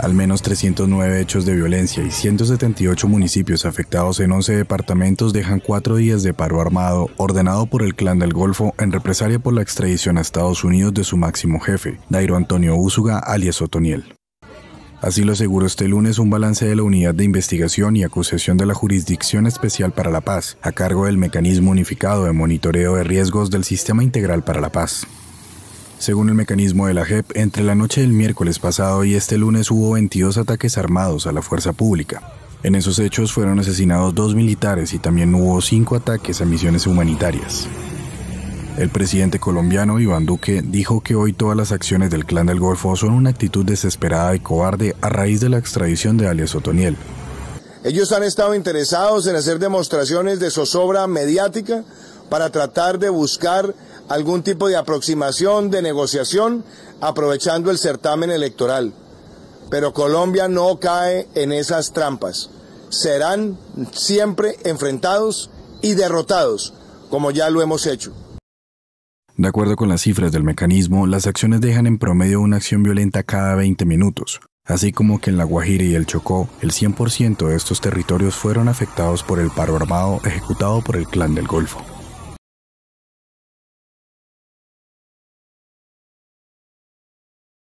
al menos 309 hechos de violencia y 178 municipios afectados en 11 departamentos dejan 4 días de paro armado ordenado por el Clan del Golfo en represalia por la extradición a Estados Unidos de su máximo jefe, Dairo Antonio Úsuga, alias Otoniel. Así lo aseguró este lunes un balance de la Unidad de Investigación y Acusación de la Jurisdicción Especial para la Paz, a cargo del Mecanismo Unificado de Monitoreo de Riesgos del Sistema Integral para la Paz. Según el mecanismo de la JEP, entre la noche del miércoles pasado y este lunes hubo 22 ataques armados a la fuerza pública. En esos hechos fueron asesinados 2 militares y también hubo 5 ataques a misiones humanitarias. El presidente colombiano Iván Duque dijo que hoy todas las acciones del Clan del Golfo son una actitud desesperada y cobarde a raíz de la extradición de alias Otoniel. Ellos han estado interesados en hacer demostraciones de zozobra mediática para tratar de buscar algún tipo de aproximación, de negociación, aprovechando el certamen electoral. Pero Colombia no cae en esas trampas. Serán siempre enfrentados y derrotados, como ya lo hemos hecho. De acuerdo con las cifras del mecanismo, las acciones dejan en promedio una acción violenta cada 20 minutos, así como que en La Guajira y el Chocó, el 100% de estos territorios fueron afectados por el paro armado ejecutado por el Clan del Golfo.